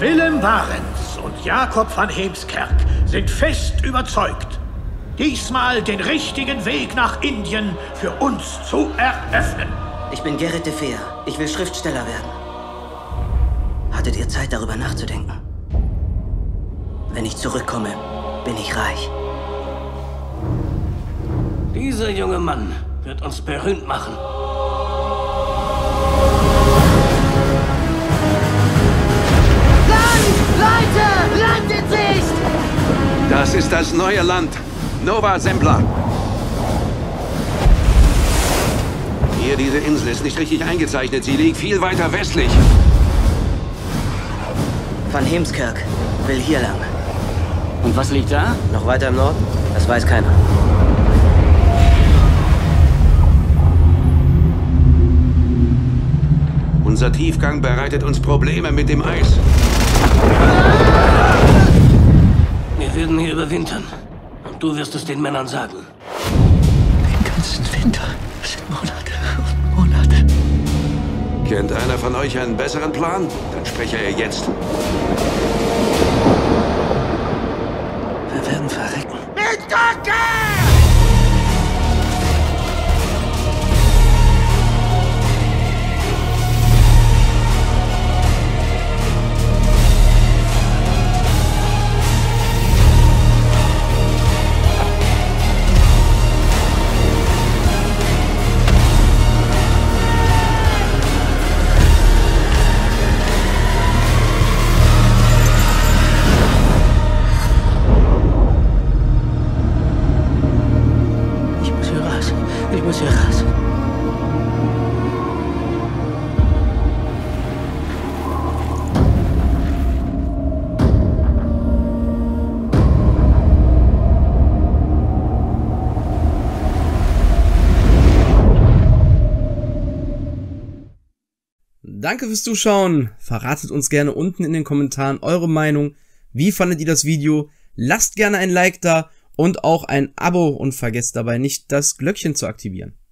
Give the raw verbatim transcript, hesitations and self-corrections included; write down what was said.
Willem Barents und Jakob van Heemskerk sind fest überzeugt, diesmal den richtigen Weg nach Indien für uns zu eröffnen. Ich bin Gerrit de Veer. Ich will Schriftsteller werden. Hattet ihr Zeit, darüber nachzudenken? Wenn ich zurückkomme, bin ich reich. Dieser junge Mann wird uns berühmt machen. Land! Leute! Land in Sicht! Das ist das neue Land. Nova Zembla. Hier, diese Insel ist nicht richtig eingezeichnet. Sie liegt viel weiter westlich. Van Heemskerk will hier lang. Und was liegt da? Noch weiter im Norden? Das weiß keiner. Unser Tiefgang bereitet uns Probleme mit dem Eis. Wir werden hier überwintern. Und du wirst es den Männern sagen. Den ganzen Winter sind Monate und Monate. Kennt einer von euch einen besseren Plan? Dann spreche er jetzt. Wir werden verrecken. Mit Gott! Danke fürs Zuschauen, verratet uns gerne unten in den Kommentaren eure Meinung, wie fandet ihr das Video, lasst gerne ein Like da und auch ein Abo und vergesst dabei nicht, das Glöckchen zu aktivieren.